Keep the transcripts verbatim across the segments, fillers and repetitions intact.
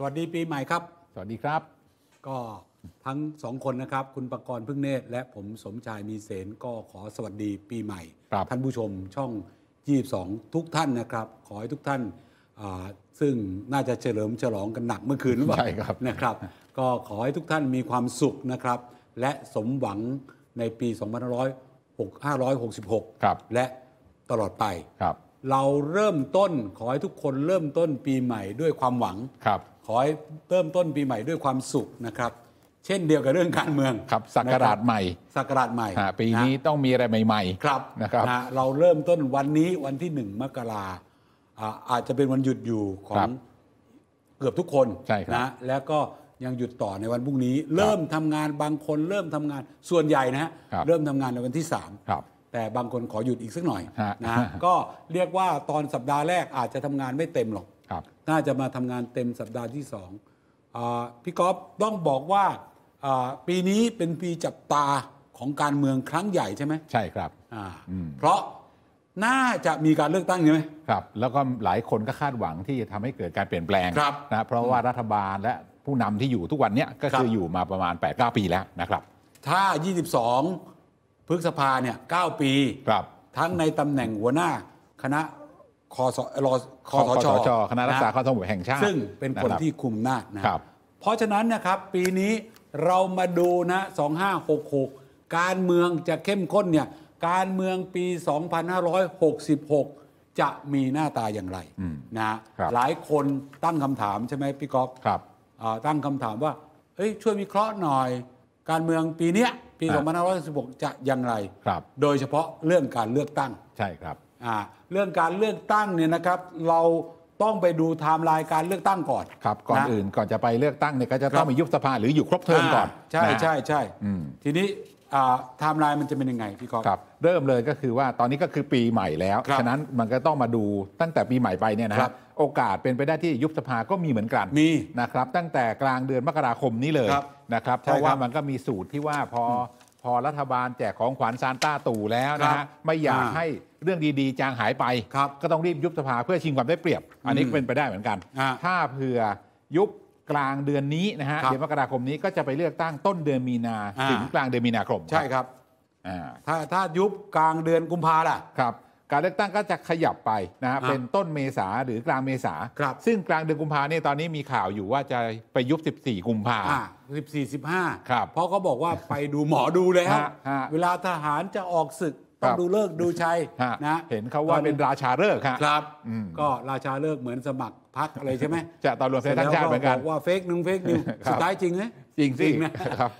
สวัสดีปีใหม่ครับสวัสดีครับก็ทั้งสองคนนะครับคุณปกรณ์พึ่งเนตรและผมสมชายมีเสนก็ขอสวัสดีปีใหม่ท่านผู้ชมช่องยี่สิบสองทุกท่านนะครับขอให้ทุกท่านซึ่งน่าจะเฉลิมฉลองกันหนักเมื่อคืนหรือเปล่านะครับก็ขอให้ทุกท่านมีความสุขนะครับและสมหวังในปีสองพันห้าร้อยหกสิบหกและตลอดไปเราเริ่มต้นขอให้ทุกคนเริ่มต้นปีใหม่ด้วยความหวังขอให้เริ่มต้นปีใหม่ด้วยความสุขนะครับเช่นเดียวกับเรื่องการเมืองครับศักราชใหม่ศักราชใหม่ปีนี้ต้องมีอะไรใหม่ๆครับนะครับเราเริ่มต้นวันนี้วันที่หนึ่งมกราอาจจะเป็นวันหยุดอยู่ของเกือบทุกคนนะแล้วก็ยังหยุดต่อในวันพรุ่งนี้เริ่มทำงานบางคนเริ่มทำงานส่วนใหญ่นะฮะเริ่มทำงานในวันที่สามครับแต่บางคนขอหยุดอีกสักหน่อยนะก็เรียกว่าตอนสัปดาห์แรกอาจจะทำงานไม่เต็มหรอกน่าจะมาทำงานเต็มสัปดาห์ที่สองพี่ก๊อฟต้องบอกว่าปีนี้เป็นปีจับตาของการเมืองครั้งใหญ่ใช่ไหมใช่ครับเพราะน่าจะมีการเลือกตั้งใช่ไหมครับแล้วก็หลายคนก็คาดหวังที่จะทำให้เกิดการเปลี่ยนแปลงนะเพราะว่ารัฐบาลและผู้นำที่อยู่ทุกวันนี้ก็คืออยู่มาประมาณ แปดถึงเก้า ปีแล้วนะครับถ้ายี่สิบสองพฤษภาเนี่ยเก้าปีทั้งในตำแหน่งหัวหน้าคณะคสช.คณะรักษาความสงบแห่งชาติซึ่งเป็นคนที่คุมอำนาจนะเพราะฉะนั้นนะครับปีนี้เรามาดูนะสองพันห้าร้อยหกสิบหกการเมืองจะเข้มข้นเนี่ยการเมืองปีสองพันห้าร้อยหกสิบหกจะมีหน้าตาอย่างไรนะหลายคนตั้งคำถามใช่ไหมพี่ก๊อฟตั้งคำถามว่าเอ้ยช่วยวิเคราะห์หน่อยการเมืองปีเนี้ยปีสองพันห้าร้อยหกสิบหกจะอย่างไรโดยเฉพาะเรื่องการเลือกตั้งใช่ครับเรื่องการเลือกตั้งเนี่ยนะครับเราต้องไปดูไทม์ไลน์การเลือกตั้งก่อนครับก่อนอื่นก่อนจะไปเลือกตั้งเนี่ยก็จะต้องมียุบสภาหรืออยู่ครบเทอมก่อนใช่ใช่ใช่ทีนี้ไทม์ไลน์มันจะเป็นยังไงพี่ก๊อฟครับเริ่มเลยก็คือว่าตอนนี้ก็คือปีใหม่แล้วฉะนั้นมันก็ต้องมาดูตั้งแต่ปีใหม่ไปเนี่ยนะครับโอกาสเป็นไปได้ที่ยุบสภาก็มีเหมือนกันมีนะครับตั้งแต่กลางเดือนมกราคมนี้เลยนะครับเพราะว่ามันก็มีสูตรที่ว่าพอพอรัฐบาลแจกของขวัญซานต้าตู่แล้วนะฮะไม่อยากให้เรื่องดีๆจางหายไปก็ต้องรีบยุบสภาเพื่อชิงความได้เปรียบอันนี้เป็นไปได้เหมือนกันถ้าเผื่อยุบกลางเดือนนี้นะฮะเดือนมกราคมนี้ก็จะไปเลือกตั้งต้นเดือนมีนาถึงกลางเดือนมีนาคมใช่ครับถ้าถ้ายุบกลางเดือนกุมภาล่ะครับการเลือกตั้งก็จะขยับไปนะฮะเป็นต้นเมษาหรือกลางเมษาซึ่งกลางเดือนกุมภาเนี่ยตอนนี้มีข่าวอยู่ว่าจะไปยุบสิบสี่กุมภาสิบสี่ สิบห้าครับเพราะเขาบอกว่าไปดูหมอดูแล้วเวลาทหารจะออกศึกต้องดูเลิกดูชัยนะเห็นเขาว่าเป็นราชาเลิกครับก็ราชาเลิกเหมือนสมัครพรรคอะไรใช่ไหมจะตอนรวมเสรีทั้งชาติเหมือนกันว่าเฟกนึงเฟกนึงสุดท้ายจริงไหมจริงจริงนะครับ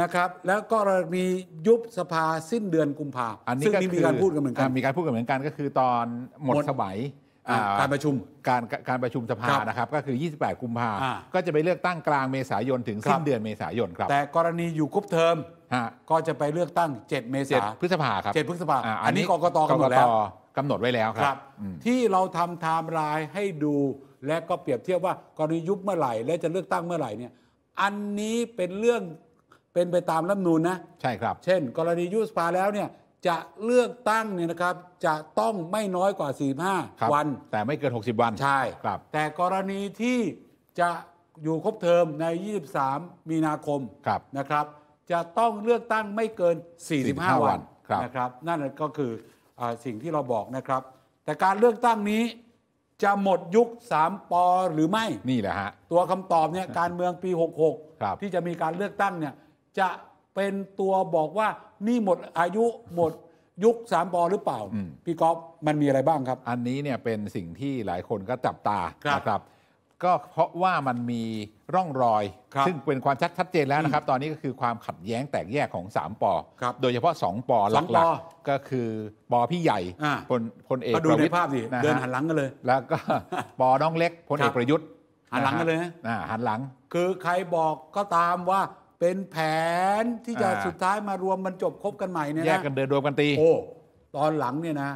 นะครับแล้วก็มียุบสภาสิ้นเดือนกุมภาพันธ์ซึ่งมีการพูดกันเหมือนกันมีการพูดกันเหมือนกันก็คือตอนหมดสมัยการประชุมการการประชุมสภานะครับก็คือยี่สิบแปดกุมภาพันธ์ก็จะไปเลือกตั้งกลางเมษายนถึงสิ้นเดือนเมษายนครับแต่กรณีอยู่ครบเทอมก็จะไปเลือกตั้งเจ็ดเมษายนพฤษภาครับเจ็ดพฤษภาอันนี้กกตกำหนดแล้วกำหนดไว้แล้วครับที่เราทำไทม์ไลน์ให้ดูและก็เปรียบเทียบว่ากรณียุบเมื่อไหร่และจะเลือกตั้งเมื่อไหร่เนี่ยอันนี้เป็นเรื่องเป็นไปตามรัฐธรรมนูญนะใช่ครับเช่นกรณียุบสภาแล้วเนี่ยจะเลือกตั้งเนี่ยนะครับจะต้องไม่น้อยกว่าสี่สิบห้าวันแต่ไม่เกินหกสิบวันใช่ครับแต่กรณีที่จะอยู่ครบเทอมในยี่สิบสามมีนาคมนะครับจะต้องเลือกตั้งไม่เกินสี่สิบห้าวันนะครับนั่นก็คือสิ่งที่เราบอกนะครับแต่การเลือกตั้งนี้จะหมดยุคสามปหรือไม่นี่แหละฮะตัวคำตอบเนี่ยการเมืองปีหกหกที่จะมีการเลือกตั้งเนี่ยจะเป็นตัวบอกว่านี่หมดอายุหมดยุคสามปหรือเปล่าพี่ก๊อฟมันมีอะไรบ้างครับอันนี้เนี่ยเป็นสิ่งที่หลายคนก็จับตานะครับก็เพราะว่ามันมีร่องรอยซึ่งเป็นความชัดชัดเจนแล้วนะครับตอนนี้ก็คือความขัดแย้งแตกแยกของสามปโดยเฉพาะสองปหลักๆก็คือปพี่ใหญ่พลเอกประวิตรเดินหันหลังกันเลยแล้วก็ปน้องเล็กพลเอกประยุทธ์หันหลังกันเลยนะหันหลังคือใครบอกก็ตามว่าเป็นแผนที่จะสุดท้ายมารวมมันจบคบกันใหม่เนี่ยนะแยกกันเดินรวมกันตีโอ้ตอนหลังเนี่ยนะ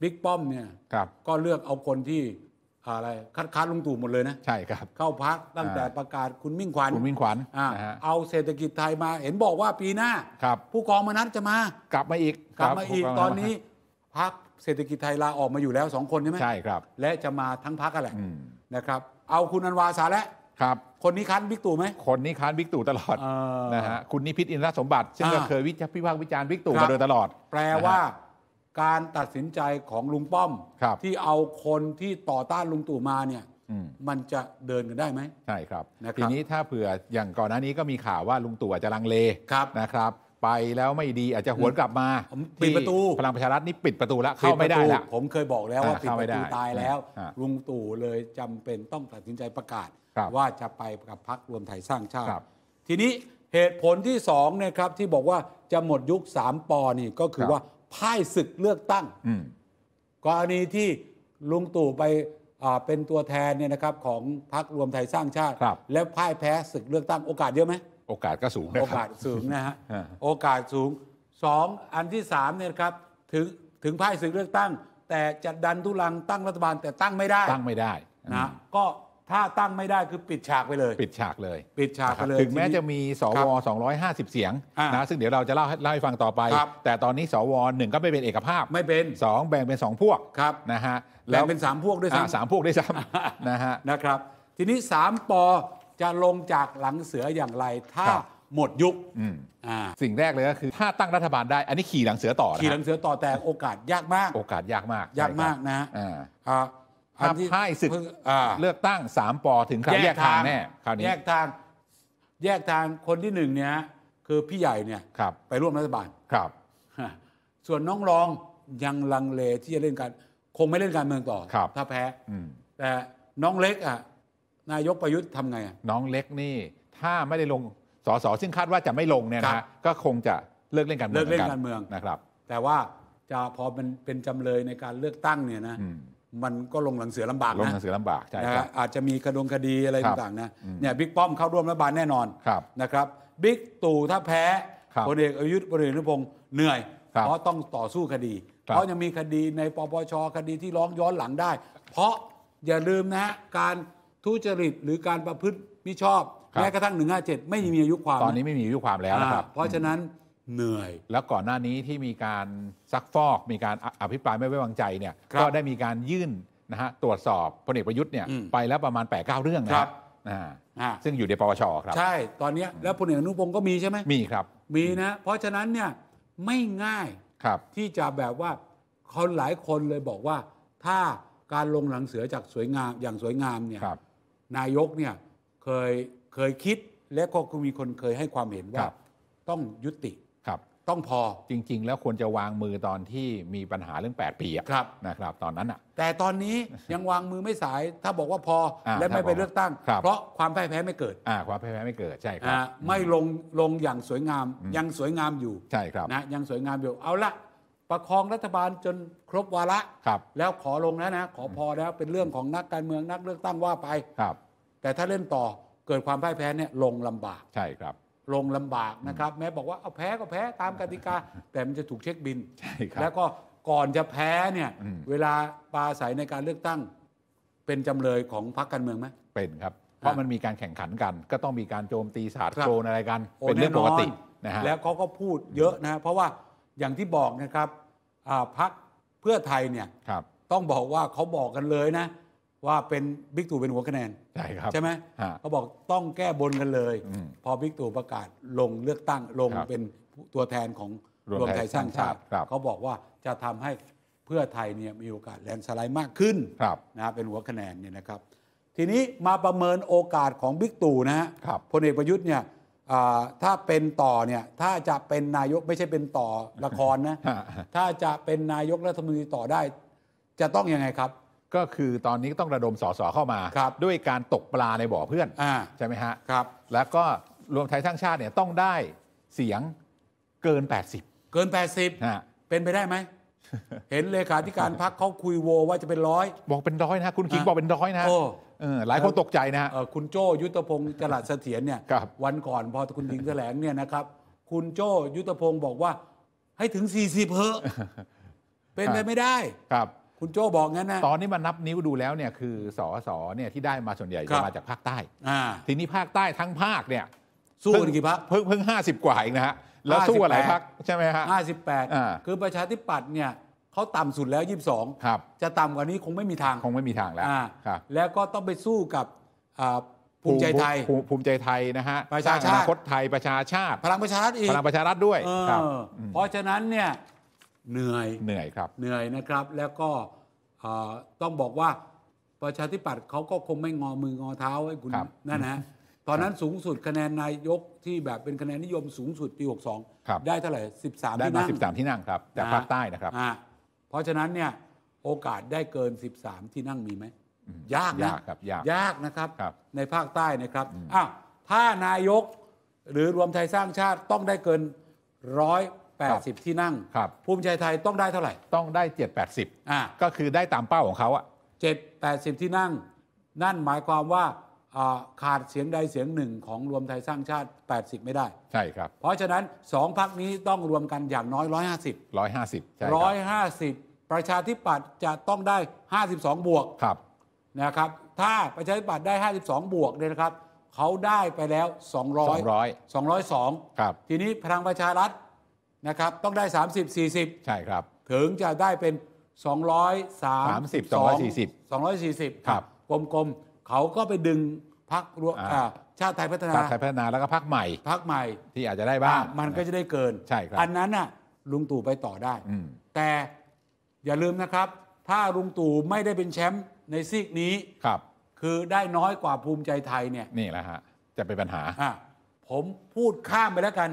บิ๊กป้อมเนี่ยก็เลือกเอาคนที่อะไรคัดค้านลุงตู่หมดเลยนะใช่ครับเข้าพักตั้งแต่ประกาศคุณมิ่งขวัญคุณมิ่งขวัญเอาเศรษฐกิจไทยมาเห็นบอกว่าปีหน้าผู้กองมนัสจะมากลับมาอีกกลับมาอีกตอนนี้พักเศรษฐกิจไทยลาออกมาอยู่แล้วสองคนใช่ไหมใช่ครับและจะมาทั้งพักกันแหละ นะครับเอาคุณอันวาสาระครับคนนี้ค้านบิ๊กตู่ไหมคนนี้ค้านบิ๊กตู่ตลอดนะฮะคุณนิพิษอินทรสมบัติซึ่งก็เคยวิจารณ์พิพากษาวิจารณ์บิ๊กตู่มาโดยตลอดแปลว่าการตัดสินใจของลุงป้อมที่เอาคนที่ต่อต้านลุงตู่มาเนี่ยมันจะเดินกันได้ไหมใช่ครับทีนี้ถ้าเผื่ออย่างก่อนหน้านี้ก็มีข่าวว่าลุงตู่อาจจะลังเลนะครับไปแล้วไม่ดีอาจจะหวนกลับมาปิดประตูพลังประชารัฐนี่ปิดประตูแล้วเข้าไม่ได้ละผมเคยบอกแล้วว่าปิดประตูตายแล้วลุงตู่เลยจำเป็นต้องตัดสินใจประกาศว่าจะไปกับพรรครวมไทยสร้างชาติทีนี้เหตุผลที่สองนะครับที่บอกว่าจะหมดยุคสามปอนี่ก็คือว่าพ่ายศึกเลือกตั้งกรณีที่ลุงตู่ไปเป็นตัวแทนเนี่ยนะครับของพรรครวมไทยสร้างชาติแล้วพ่ายแพ้ศึกเลือกตั้งโอกาสเยอะไหมโอกาสก็สูงนะครับโอกาสสูงนะฮะโอกาสสูงสองอันที่สามเนี่ยครับถึงถึงพ่ายศึกเลือกตั้งแต่จะดันทุลังตั้งรัฐบาลแต่ตั้งไม่ได้ตั้งไม่ได้นะก็ถ้าตั้งไม่ได้คือปิดฉากไปเลยปิดฉากเลยปิดฉากไปเลยถึงแม้จะมีสวสองร้อยห้าสิบเสียงนะซึ่งเดี๋ยวเราจะเล่าเล่าให้ฟังต่อไปแต่ตอนนี้สวหนึ่งก็ไม่เป็นเอกภาพไม่เป็นสองแบ่งเป็นสองพวกครับนะฮะแบ่งเป็นสามพวกด้วยซ้ำสามพวกด้วยซ้ำนะฮะนะครับทีนี้สามปอจะลงจากหลังเสืออย่างไรถ้าหมดยุคสิ่งแรกเลยก็คือถ้าตั้งรัฐบาลได้อันนี้ขี่หลังเสือต่อขี่หลังเสือต่อแต่โอกาสยากมากโอกาสยากมากยากมากนะถ้าพ่ายศึกเลือกตั้งสามปอถึงคราวแยกทางแน่คราวนี้แยกทางแยกทางคนที่หนึ่งเนี่ยคือพี่ใหญ่เนี่ยไปร่วมรัฐบาลครับส่วนน้องรองยังลังเลที่จะเล่นการคงไม่เล่นการเมืองต่อถ้าแพ้แต่น้องเล็กอ่ะนายกประยุทธ์ทำไงน้องเล็กนี่ถ้าไม่ได้ลงสสซึ่งคาดว่าจะไม่ลงเนี่ยนะก็คงจะเลิกเล่นการเมืองเลิกเล่นการเมืองนะครับแต่ว่าจะพอเป็นเป็นจำเลยในการเลือกตั้งเนี่ยนะมันก็ลงหลังเสือลำบากนะลงหลังเสือลำบากใช่ครับอาจจะมีกระดงคดีอะไรต่างๆนะเนี่ยบิ๊กป้อมเข้าร่วมรัฐบาลแน่นอนนะครับบิ๊กตู่ถ้าแพ้พลเอกประยุทธ์พลเอกอนุพงศ์เหนื่อยเพราะต้องต่อสู้คดีเพราะยังมีคดีในปปชคดีที่ร้องย้อนหลังได้เพราะอย่าลืมนะการทุจริตหรือการประพฤติมิชอบแม้กระทั่งหนึ่งห้าเจ็ดไม่มีอายุความตอนนี้ไม่มีอายุความแล้วนะครับเพราะฉะนั้นเหนื่อยแล้วก่อนหน้านี้ที่มีการซักฟอกมีการอภิปรายไม่ไว้วางใจเนี่ยก็ได้มีการยื่นนะฮะตรวจสอบพลเอกประยุทธ์เนี่ยไปแล้วประมาณ แปดเก้า เรื่องนะครับซึ่งอยู่ในปปชครับใช่ตอนนี้แล้วพลเอกอนุพงศ์ก็มีใช่ไหมมีครับมีนะเพราะฉะนั้นเนี่ยไม่ง่ายที่จะแบบว่าคนหลายคนเลยบอกว่าถ้าการลงหลังเสือจากสวยงามอย่างสวยงามเนี่ยนายกเนี่ยเคยเคยคิดและก็มีคนเคยให้ความเห็นว่าต้องยุติต้องพอจริงๆแล้วควรจะวางมือตอนที่มีปัญหาเรื่องแปดปีนะครับตอนนั้นอ่ะแต่ตอนนี้ยังวางมือไม่สายถ้าบอกว่าพอและไม่ไปเลือกตั้งเพราะความพ่ายแพ้ไม่เกิดความพ่ายแพ้ไม่เกิดใช่ครับไม่ลงลงอย่างสวยงามยังสวยงามอยู่ใช่ครับนะยังสวยงามอยู่เอาละประคองรัฐบาลจนครบวาระแล้วขอลงแล้วนะขอพอแล้วเป็นเรื่องของนักการเมืองนักเลือกตั้งว่าไปแต่ถ้าเล่นต่อเกิดความพ่ายแพ้เนี่ยลงลำบากใช่ครับลงลำบากนะครับแม้บอกว่าเอาแพ้ก็แพ้ตามกติกาแต่มันจะถูกเช็คบินใช่ครับแล้วก็ก่อนจะแพ้เนี่ยเวลาปราศัยในการเลือกตั้งเป็นจำเลยของพรรคการเมืองไหมเป็นครับเพราะมันมีการแข่งขันกันก็ต้องมีการโจมตีสาดโจนอะไรกันเป็นเรื่องปกตินะฮะแล้วเขาก็พูดเยอะนะเพราะว่าอย่างที่บอกนะครับพรรคเพื่อไทยเนี่ยต้องบอกว่าเขาบอกกันเลยนะว่าเป็นบิ๊กตู่เป็นหัวคะแนนใช่ครับใช่ไหมเขาบอกต้องแก้บนกันเลยพอบิ๊กตู่ประกาศลงเลือกตั้งลงเป็นตัวแทนของรวมไทยสร้างชาติเขาบอกว่าจะทำให้เพื่อไทยเนี่ยมีโอกาสแลนด์สไลด์มากขึ้นนะเป็นหัวคะแนนเนี่ยนะครับทีนี้มาประเมินโอกาสของบิ๊กตู่นะฮะพลเอกประยุทธ์เนี่ยถ้าเป็นต่อเนี่ยถ้าจะเป็นนายกไม่ใช่เป็นต่อละครนะถ้าจะเป็นนายกรัฐมนตรีต่อได้จะต้องยังไงครับก็คือตอนนี้ต้องระดมสสเข้ามาด้วยการตกปลาในบ่อเพื่อนใช่ไหมฮะครับแล้วก็รวมไทยสร้างชาติเนี่ยต้องได้เสียงเกินแปดสิบเกินแปดสิบฮะเป็นไปได้ไหมเห็นเลขาธิการพรรคเขาคุยโวว่าจะเป็นร้อยบอกเป็นร้อยนะคุณคิงบอกเป็นร้อยนะหลายคนตกใจนะคุณโจยุทธพงศ์จรัสเสถียรเนี่ยวันก่อนพอคุณหญิงแถลงเนี่ยนะครับคุณโจยุทธพงศ์บอกว่าให้ถึงสี่สิบเฮอะเป็นไปไม่ได้ครับคุณโจ้บอกงั้นนะตอนนี้มานับนิ้วดูแล้วเนี่ยคือสสเนี่ยที่ได้มาส่วนใหญ่จะมาจากภาคใต้ทีนี้ภาคใต้ทั้งภาคเนี่ยสู้กันกี่พักเพิ่งเพิ่งห้าสิบกว่าเองนะฮะแล้วสู้อะไรพักใช่ไหมฮะห้าสิบแปดคือประชาธิปัตย์เนี่ย เขาต่ำสุดแล้วยี่สิบสองครับจะต่ำกว่านี้คงไม่มีทางคงไม่มีทางแล้วครับแล้วก็ต้องไปสู้กับภูมิใจไทยภูมิใจไทยนะฮะประชาชาติคดไทยประชาชาติพลังประชารัฐอีกพลังประชารัฐด้วยครับเพราะฉะนั้นเนี่ยเหนื่อยเหนื่อยครับเหนื่อยนะครับแล้วก็ต้องบอกว่าประชาธิปัตย์เขาก็คงไม่งอมืองอเท้าให้คุณนั่นนะตอนนั้นสูงสุดคะแนนนายกที่แบบเป็นคะแนนนิยมสูงสุดปีหกสองได้เท่าไหร่สิบสามที่นั่งสิบสามที่นั่งครับจากภาคใต้นะครับเพราะฉะนั้นเนี่ยโอกาสได้เกินสิบสามที่นั่งมีไหมยากนะยากนะครับในภาคใต้นะครับอ้าวถ้านายกหรือรวมไทยสร้างชาติต้องได้เกินหนึ่งร้อยแปดสิบที่นั่งภูมิใจไทยต้องได้เท่าไหร่ต้องได้เจ็ดร้อยแปดสิบอ่าก็คือได้ตามเป้าของเขาอ่ะเจ็ดร้อยแปดสิบที่นั่งนั่นหมายความว่าขาดเสียงใดเสียงหนึ่งของรวมไทยสร้างชาติแปดสิบไม่ได้ใช่ครับเพราะฉะนั้นสองพรรคนี้ต้องรวมกันอย่างน้อยหนึ่งร้อยห้าสิบ หนึ่งร้อยห้าสิบ หนึ่งร้อยห้าสิบประชาธิปัตย์จะต้องได้ห้าสิบสองบวกครับนะครับถ้าประชาธิปัตย์ได้ห้าสิบสองบวกเนี่ยนะครับเขาได้ไปแล้วสองร้อย สองร้อยสองครับทีนี้พลังประชารัฐนะครับต้องได้สามสิบ สี่สิบใช่ครับถึงจะได้เป็นสองร้อยสามสิบ สองร้อยสี่สิบ สองร้อยสี่สิบครับกลมๆเขาก็ไปดึงพรรครวมชาติไทยพัฒนาชาติไทยพัฒนาแล้วก็พรรคใหม่พรรคใหม่ที่อาจจะได้บ้างมันก็จะได้เกินใช่ครับอันนั้นน่ะลุงตู่ไปต่อได้แต่อย่าลืมนะครับถ้าลุงตู่ไม่ได้เป็นแชมป์ในซีกนี้ครับคือได้น้อยกว่าภูมิใจไทยเนี่ยนี่แหละฮะจะเป็นปัญหาผมพูดข้ามไปแล้วกัน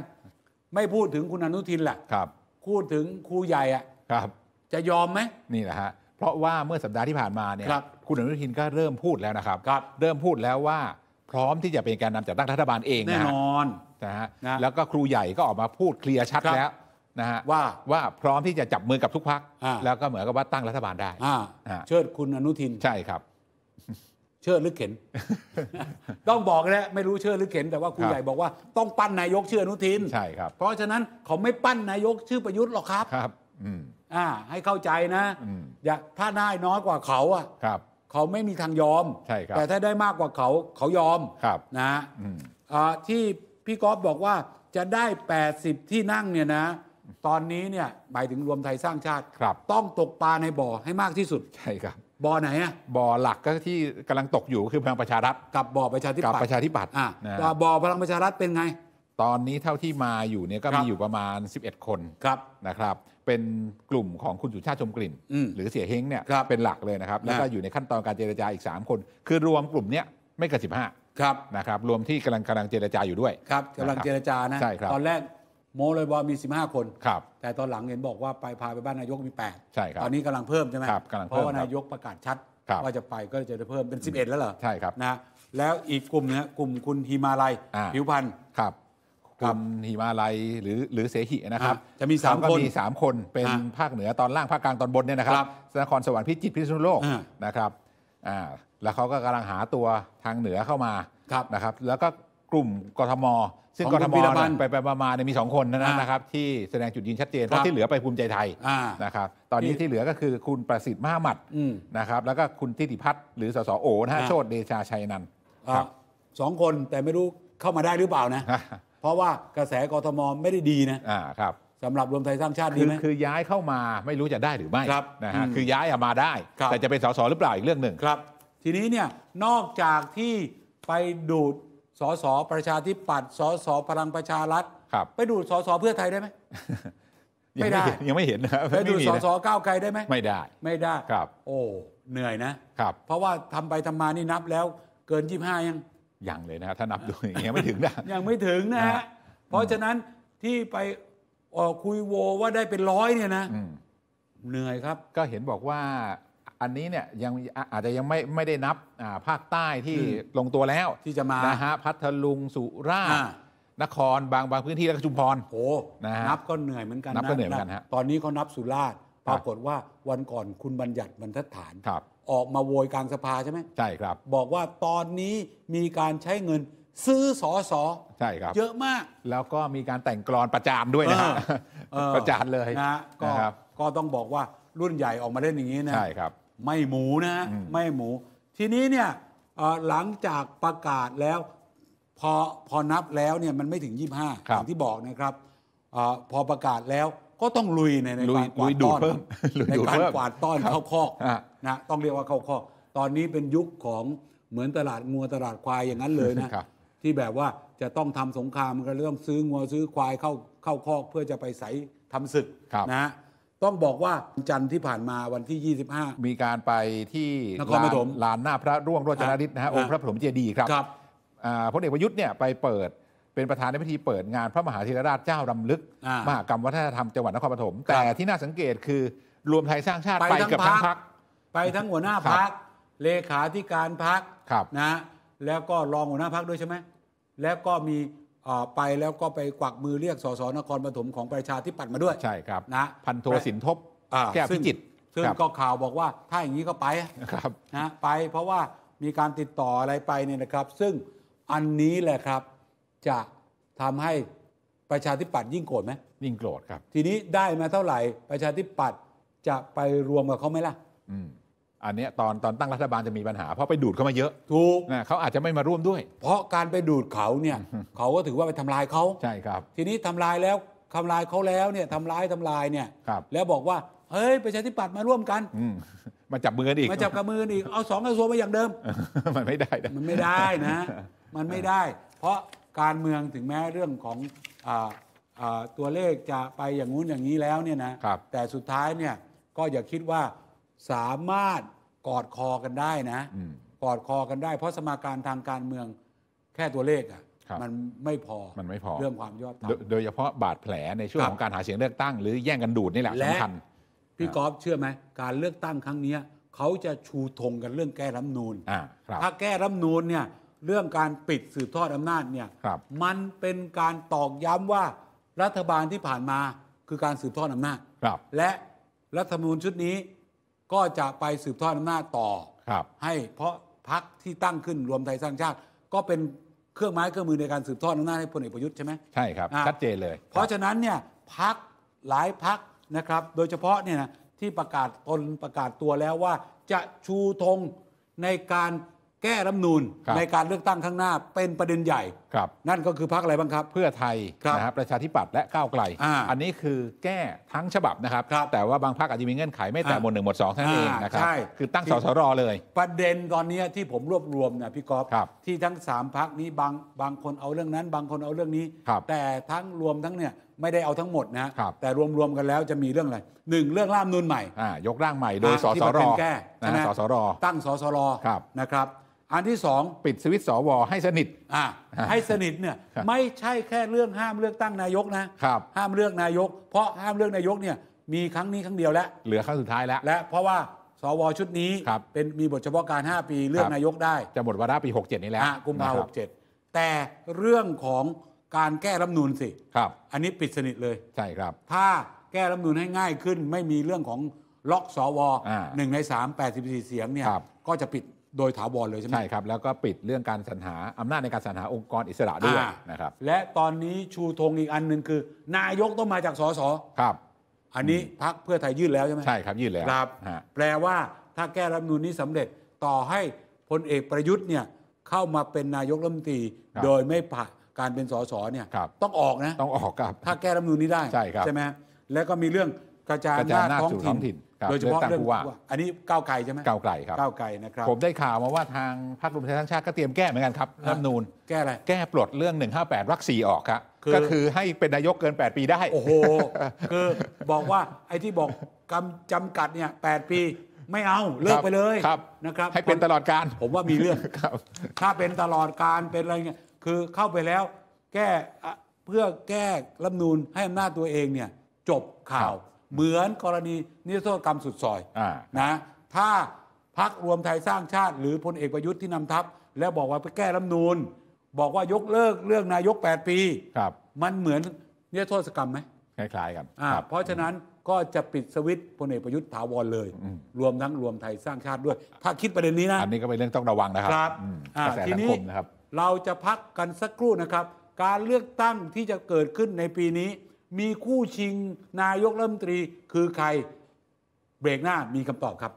ไม่พูดถึงคุณอนุทินแหละครับพูดถึงครูใหญ่อ่ะครับจะยอมไหมนี่แหละฮะเพราะว่าเมื่อสัปดาห์ที่ผ่านมาเนี่ย ค, คุณอนุทินก็เริ่มพูดแล้วนะครับเริ่มพูดแล้วว่าพร้อมที่จะเป็นการนำจัดตั้งรัฐบาลเองแน่นอนนะฮะแล้วก็ครูใหญ่ก็ออกมาพูดเคลียร์ชัดแล้วนะฮะว่าว่าพร้อมที่จะจับมือกับทุกพรรคแล้วก็เหมือนกับว่าตั้งรัฐบาลได้เชิดคุณอนุทินใช่ครับเชิดหรือเข็นต้องบอกแล้วไม่รู้เชิดหรือเข็นแต่ว่าคุณใหญ่บอกว่าต้องปั้นนายกชื่ออนุทินใช่ครับเพราะฉะนั้นเขาไม่ปั้นนายกชื่อประยุทธ์หรอกครับครับอ่าให้เข้าใจนะอย่าถ้าได้น้อยกว่าเขาอ่ะครับเขาไม่มีทางยอมใช่ครับแต่ถ้าได้มากกว่าเขาเขายอมครับนะอ่าที่พี่ก๊อฟบอกว่าจะได้แปดสิบที่นั่งเนี่ยนะตอนนี้เนี่ยหมายถึงรวมไทยสร้างชาติต้องตกปลาในบ่อให้มากที่สุดใช่ครับบ่อไหนอะบ่อหลักก็ที่กำลังตกอยู่คือพลังประชารัฐกับบ่อประชาธิปัตย์กับประชาธิปัตย์อ่ะบ่อพลังประชารัฐเป็นไงตอนนี้เท่าที่มาอยู่เนี่ยก็มีอยู่ประมาณสิบเอ็ดคนครับนะครับเป็นกลุ่มของคุณสุชาติชมกลิ่นหรือเสี่ยเฮงเนี่ยเป็นหลักเลยนะครับแล้วก็อยู่ในขั้นตอนการเจรจาอีกสามคนคือรวมกลุ่มเนี้ยไม่เกินสิบห้าครับนะครับรวมที่กำลังกำลังเจรจาอยู่ด้วยครับกำลังเจรจานะตอนแรกโมเลยบอมีสิบห้าคนครับแต่ตอนหลังเห็นบอกว่าไปพาไปบ้านนายกมีแปดใช่ครับตอนนี้กำลังเพิ่มใช่ไหมครับเพราะว่านายกประกาศชัดว่าจะไปก็จะได้เพิ่มเป็นสิบเอ็ดแล้วเหรอใช่ครับนะแล้วอีกกลุ่มนะกลุ่มคุณหิมาลัยผิวพันธ์ครับกลุ่มหิมาลัยหรือหรือเสหินะครับจะมีสามคนมีสามคนเป็นภาคเหนือตอนล่างภาคกลางตอนบนเนี่ยนะครับนครสวรรค์พิจิตรพิษณุโลกนะครับอ่าแล้วเขาก็กำลังหาตัวทางเหนือเข้ามานะครับแล้วก็กลุ่มกทมซึ่งกทมไปไปมาๆมีสองคนนั้นนะครับที่แสดงจุดยืนชัดเจนเพราะที่เหลือไปภูมิใจไทยนะครับตอนนี้ที่เหลือก็คือคุณประสิทธิ์มหามัดนะครับแล้วก็คุณทิติพัฒน์หรือสสโอนะโชติเดชาชัยนันท์สองคนแต่ไม่รู้เข้ามาได้หรือเปล่านะเพราะว่ากระแสกทมไม่ได้ดีนะสำหรับรวมไทยสร้างชาติดีไหมคือย้ายเข้ามาไม่รู้จะได้หรือไม่นะฮะคือย้ายมาได้แต่จะเป็นสสหรือเปล่าอีกเรื่องหนึ่งครับทีนี้เนี่ยนอกจากที่ไปดูดสสประชาธิปัตย์สสพลังประชารัฐไปดูสสเพื่อไทยได้ไหมไม่ได้ยังไม่เห็นนะไปดูสสก้าวไกลได้ไหมไม่ได้ไม่ได้ครับโอ้เหนื่อยนะครับเพราะว่าทำไปทำมานี่นับแล้วเกินยี่สิบห้ายังยังเลยนะถ้านับดูอย่างเงี้ยไม่ถึงนะยังไม่ถึงนะฮะเพราะฉะนั้นที่ไปคุยโวว่าได้เป็นร้อยเนี่ยนะเหนื่อยครับก็เห็นบอกว่าอันนี้เนี่ยยังอาจจะยังไม่ไม่ได้นับภาคใต้ที่ลงตัวแล้วที่จะมานะฮะพัทลุงสุราษฎร์นครบางบางพื้นที่แล้วก็ชุมพรโอ้นะนับก็เหนื่อยเหมือนกันนับก็เหนื่อยเหมือนกันฮะตอนนี้เขานับสุราษฎร์ปรากฏว่าวันก่อนคุณบัญญัติบรรทัดฐานออกมาโวยกลางสภาใช่ไหมใช่ครับบอกว่าตอนนี้มีการใช้เงินซื้อสอสอใช่ครับเยอะมากแล้วก็มีการแต่งกลอนประจานด้วยนะฮะประจานเลยนะก็ก็ต้องบอกว่ารุ่นใหญ่ออกมาเล่นอย่างนี้นะใช่ครับไม่หมูนะไม่หมูทีนี้เนี่ยหลังจากประกาศแล้วพอพอนับแล้วเนี่ยมันไม่ถึงยี่สิบห้าอย่างที่บอกนะครับพอประกาศแล้ว ก็ต้องลุยในในการกวาดต้อนในการกวาดต้อนเข้าคอกนะต้องเรียกว่าเข้าคอกตอนนี้เป็นยุคของเหมือนตลาดงัวตลาดควายอย่างนั้นเลยนะที่แบบว่าจะต้องทำสงครามก็ต้องซื้องัวซื้อควายเข้าเข้าคอกเพื่อจะไปใส่ทำศึกนะต้องบอกว่าจันทร์ที่ผ่านมาวันที่ยี่สิบห้ามีการไปที่นครปฐมลานหน้าพระร่วงโรจนฤทธิ์นะฮะองค์พระปฐมเจดีย์ครับพลเอกประยุทธ์เนี่ยไปเปิดเป็นประธานในพิธีเปิดงานพระมหาธีรราชเจ้ารำลึกมหากรรมวัฒนธรรมจังหวัดนครปฐมแต่ที่น่าสังเกตคือรวมไทยสร้างชาติไปกับทั้งพรรคไปทั้งหัวหน้าพรรคเลขาธิการพรรคนะแล้วก็รองหัวหน้าพรรคด้วยใช่ไหมแล้วก็มีไปแล้วก็ไปกวักมือเรียกสสนครปฐมของประชาธิปัตย์มาด้วยใช่ครับนะพันโทสินทบแก้วพิจิตรซึ่งก็ข่าวบอกว่าถ้าอย่างนี้ก็ไปนะไปเพราะว่ามีการติดต่ออะไรไปเนี่ยนะครับซึ่งอันนี้แหละครับจะทำให้ประชาธิปัตย์ยิ่งโกรธไหมยิ่งโกรธครับทีนี้ได้มาเท่าไหร่ประชาธิปัตย์จะไปรวมกับเขาไหมล่ะอืมอันนี้ตอนตอนตั้งรัฐบาลจะมีปัญหาเพราะไปดูดเข้ามาเยอะถูกนะเขาอาจจะไม่มาร่วมด้วยเพราะการไปดูดเขาเนี่ย เขาก็ถือว่าไปทำลายเขาใช่ครับทีนี้ทำลายแล้วทำลายเขาแล้วเนี่ยทำร้ายทำลายเนี่ยแล้วบอกว่าเฮ้ยประชาธิปัตย์มาร่วมกันอืมาจับมือกันอีกมาจับกับมือกันอีกเอาสองกระทรวงมาอย่างเดิมมันไม่ได้มันไม่ได้นะมันไม่ได้เพราะการเมืองถึงแม้เรื่องของออตัวเลขจะไปอย่างงู้นอย่างนี้แล้วเนี่ยนะแต่สุดท้ายเนี่ยก็อย่าคิดว่าสามารถกอดคอกันได้นะกอดคอกันได้เพราะสมการทางการเมืองแค่ตัวเลขอ่ะมันไม่พอมันไม่พอเรื่องความยอดธรรมโดยเฉพาะบาดแผลในช่วงของการหาเสียงเลือกตั้งหรือแย่งกันดูดนี่แหละสำคัญพี่กอล์ฟเชื่อไหมการเลือกตั้งครั้งนี้เขาจะชูธงกันเรื่องแก้รัฐธรรมนูญถ้าแก้รัฐธรรมนูญเนี่ยเรื่องการปิดสืบทอดอำนาจเนี่ยมันเป็นการตอกย้ำว่ารัฐบาลที่ผ่านมาคือการสืบทอดอำนาจและรัฐธรรมนูญชุดนี้ก็จะไปสืบทอดอำนาจต่อให้เพราะพรรคที่ตั้งขึ้นรวมไทยสร้างชาติก็เป็นเครื่องไม้เครื่องมือในการสืบทอดอำนาจให้พลเอกประยุทธ์ใช่ไหมใช่ครับชัดเจนเลยเพราะฉะนั้นเนี่ยพรรคหลายพรรคนะครับโดยเฉพาะเนี่ยนะที่ประกาศตนประกาศตัวแล้วว่าจะชูธงในการแก้รัฐธรรมนูญในการเลือกตั้งข้างหน้าเป็นประเด็นใหญ่นั่นก็คือพรรคอะไรบ้างครับเพื่อไทยนะครับประชาธิปัตย์และก้าวไกลอันนี้คือแก้ทั้งฉบับนะครับแต่ว่าบางพรรคอาจจะมีเงื่อนไขไม่แต่หมวดหนึ่งหมวดสองท่านเองนะครับคือตั้งสสรเลยประเด็นตอนนี้ที่ผมรวบรวมนะพี่กอล์ฟที่ทั้งสามพรรคนี้บางบางคนเอาเรื่องนั้นบางคนเอาเรื่องนี้แต่ทั้งรวมทั้งเนี่ยไม่ได้เอาทั้งหมดนะแต่รวมๆกันแล้วจะมีเรื่องอะไรหนึ่งเรื่องร่างนูนใหม่ยกร่างใหม่โดยสสรแก้สสรตั้งสสรนะครับอันที่สองปิดสวิตช์สวให้สนิทอ่าให้สนิทเนี่ยไม่ใช่แค่เรื่องห้ามเลือกตั้งนายกนะครับห้ามเลือกนายกเพราะห้ามเลือกนายกเนี่ยมีครั้งนี้ครั้งเดียวแล้วเหลือครั้งสุดท้ายแล้วและเพราะว่าสวชุดนี้เป็นมีบทเฉพาะการห้าปีเลือกนายกได้จะหมดวาระปีหกเจ็ดนี้แล้วกุมภาพันธ์หกเจ็ดแต่เรื่องของการแก้รัฐธรรมนูญสิครับอันนี้ปิดสนิทเลยใช่ครับถ้าแก้รัฐธรรมนูญให้ง่ายขึ้นไม่มีเรื่องของล็อกสวหนึ่งในสามแปดสิบสี่เสียงเนี่ยก็จะปิดโดยถาวรเลยใช่ไหมใช่ครับแล้วก็ปิดเรื่องการสรรหาอำนาจในการสรรหาองค์กรอิสระด้วยนะครับและตอนนี้ชูธงอีกอันหนึ่งคือนายกต้องมาจากสสครับอันนี้พรรคเพื่อไทยยื่นแล้วใช่ไหมใช่ครับยื่นแล้วครับแปลว่าถ้าแก้รัฐธรรมนูญนี้สำเร็จต่อให้พลเอกประยุทธ์เนี่ยเข้ามาเป็นนายกรัฐมนตรีโดยไม่ผ่านการเป็นสสเนี่ยต้องออกนะต้องออกครับถ้าแก้รัฐธรรมนูญนี้ได้ใช่ครับใช่ไหมแล้วก็มีเรื่องกระจายอำนาจท้องถิ่นโดยเฉพาะเรื่องว่าอันนี้ก้าวไกลใช่ไหมก้าวไกลครับก้าวไกลนะครับผมได้ข่าวมาว่าทางพรรครวมไทยสร้างชาติก็เตรียมแก้เหมือนกันครับรัฐธรรมนูญแก้อะไรแก้ปลดเรื่องหนึ่งห้าแปดวรรคสี่ออกครับก็คือให้เป็นนายกเกินแปดปีได้โอ้โหคือบอกว่าไอ้ที่บอกกำจำกัดเนี่ยแปดปีไม่เอาเลิกไปเลยนะครับให้เป็นตลอดการผมว่ามีเรื่องถ้าเป็นตลอดการเป็นอะไรเงี้ยคือเข้าไปแล้วแก้เพื่อแก้รัฐธรรมนูญให้อำนาจตัวเองเนี่ยจบข่าวเหมือนกรณีนิรโทษกรรมสุดซอยนะถ้าพรรครวมไทยสร้างชาติหรือพลเอกประยุทธ์ที่นำทัพแล้วบอกว่าไปแก้รัฐธรรมนูญบอกว่ายกเลิกเรื่องนายกแปดปีมันเหมือนนิรโทษกรรมไหมคล้ายๆกันเพราะฉะนั้นก็จะปิดสวิตช์พลเอกประยุทธ์ถาวรเลยรวมทั้งรวมไทยสร้างชาติด้วยถ้าคิดประเด็นนี้นะอันนี้ก็เป็นเรื่องต้องระวังนะครับกระแสสังคมนะครับเราจะพักกันสักครู่นะครับการเลือกตั้งที่จะเกิดขึ้นในปีนี้มีคู่ชิงนายกรัฐมนตรีคือใครเบรกหน้ามีคำตอบครับ